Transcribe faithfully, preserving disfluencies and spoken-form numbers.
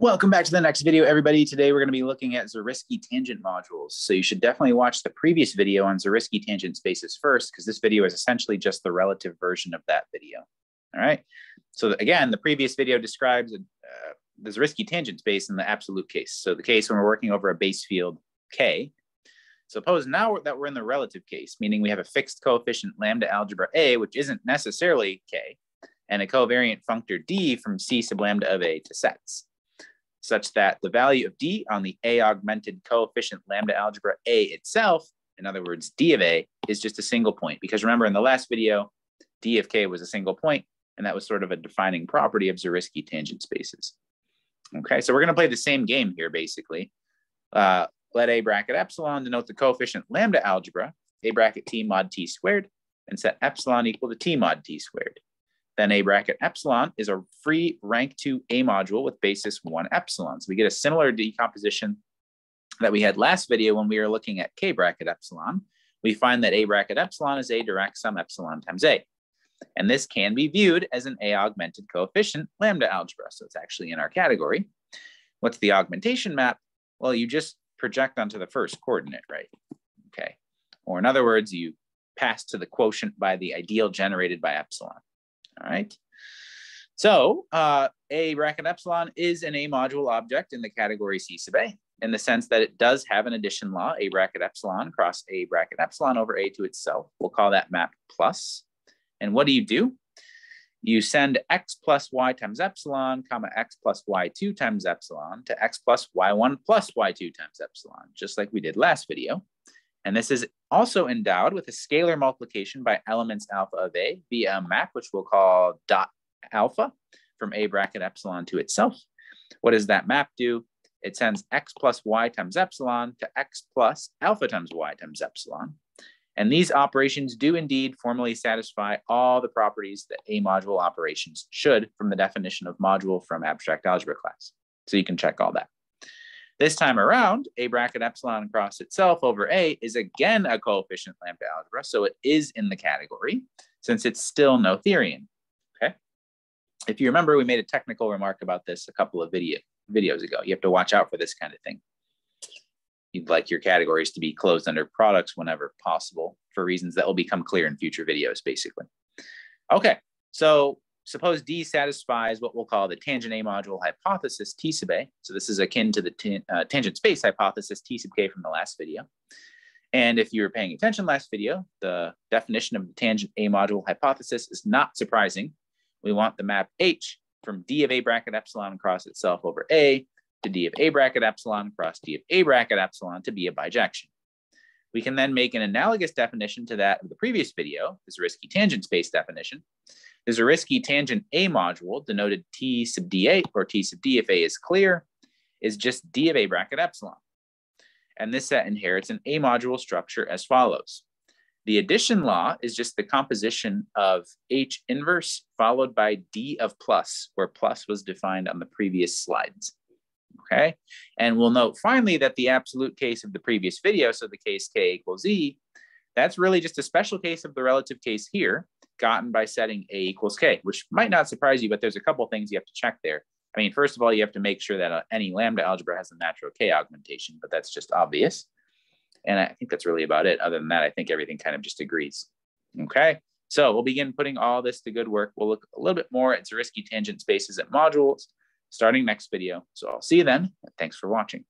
Welcome back to the next video, everybody. Today we're going to be looking at Zariski tangent modules. So you should definitely watch the previous video on Zariski tangent spaces first, because this video is essentially just the relative version of that video. All right. So again, the previous video describes uh, the Zariski tangent space in the absolute case. So the case when we're working over a base field K. Suppose now that we're in the relative case, meaning we have a fixed coefficient lambda algebra A, which isn't necessarily K, and a covariant functor D from C sub lambda of A to sets, such that the value of D on the A augmented coefficient lambda algebra A itself, in other words, D of A, is just a single point. Because remember, in the last video, D of K was a single point, and that was sort of a defining property of Zariski tangent spaces. Okay, so we're gonna play the same game here, basically. Uh, let A bracket epsilon denote the coefficient lambda algebra, A bracket T mod T squared, and set epsilon equal to T mod T squared. Then A bracket epsilon is a free rank two A module with basis one epsilon. So we get a similar decomposition that we had last video when we were looking at K bracket epsilon. We find that A bracket epsilon is A direct sum epsilon times A. And this can be viewed as an A augmented coefficient lambda algebra. So it's actually in our category. What's the augmentation map? Well, you just project onto the first coordinate, right? Okay. Or in other words, you pass to the quotient by the ideal generated by epsilon. All right, so uh, A bracket epsilon is an A module object in the category C sub A, in the sense that it does have an addition law, A bracket epsilon cross A bracket epsilon over A to itself. We'll call that map plus. And what do you do? You send X plus Y times epsilon, comma X plus Y two times epsilon to X plus Y one plus Y two times epsilon, just like we did last video. And this is also endowed with a scalar multiplication by elements alpha of A via a map, which we'll call dot alpha from A bracket epsilon to itself. What does that map do? It sends X plus Y times epsilon to X plus alpha times Y times epsilon. And these operations do indeed formally satisfy all the properties that A module operations should from the definition of module from abstract algebra class. So you can check all that. This time around, A bracket epsilon cross itself over A is again a coefficient lambda algebra, so it is in the category since it's still noetherian, okay? If you remember, we made a technical remark about this a couple of video, videos ago. You have to watch out for this kind of thing. You'd like your categories to be closed under products whenever possible for reasons that will become clear in future videos, basically. Okay, so suppose D satisfies what we'll call the tangent A module hypothesis T sub A. So this is akin to the tan uh, tangent space hypothesis T sub K from the last video. And if you were paying attention last video, the definition of the tangent A module hypothesis is not surprising. We want the map H from D of A bracket epsilon cross itself over A to D of A bracket epsilon cross D of A bracket epsilon to be a bijection. We can then make an analogous definition to that of the previous video, the Zariski tangent space definition. The Zariski tangent A module, denoted T sub dA, or T sub D if A is clear, is just D of A bracket epsilon. And this set inherits an A module structure as follows. The addition law is just the composition of H inverse followed by D of plus, where plus was defined on the previous slides. Okay, and we'll note finally that the absolute case of the previous video, so the case K equals Z, that's really just a special case of the relative case here, gotten by setting A equals K, which might not surprise you, but there's a couple of things you have to check there. I mean, first of all, you have to make sure that uh, any lambda algebra has a natural K augmentation, but that's just obvious. And I think that's really about it. Other than that, I think everything kind of just agrees. Okay, so we'll begin putting all this to good work. We'll look a little bit more at Zariski tangent spaces and modules starting next video. So I'll see you then, and thanks for watching.